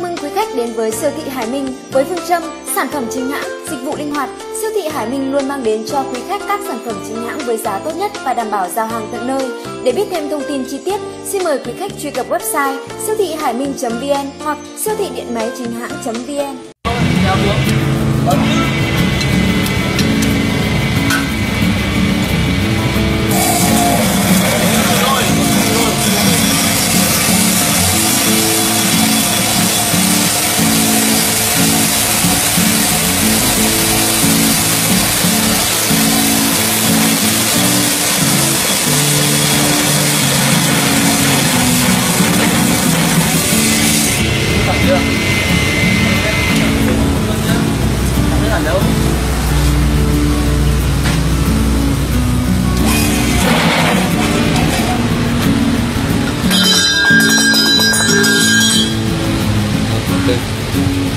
Chào mừng quý khách đến với siêu thị Hải Minh. Với phương châm sản phẩm chính hãng, dịch vụ linh hoạt, siêu thị Hải Minh luôn mang đến cho quý khách các sản phẩm chính hãng với giá tốt nhất và đảm bảo giao hàng tận nơi. Để biết thêm thông tin chi tiết, xin mời quý khách truy cập website siêu thị hảiminh.vn hoặc siêu thị điện máy chính hãng.vn. Thank you.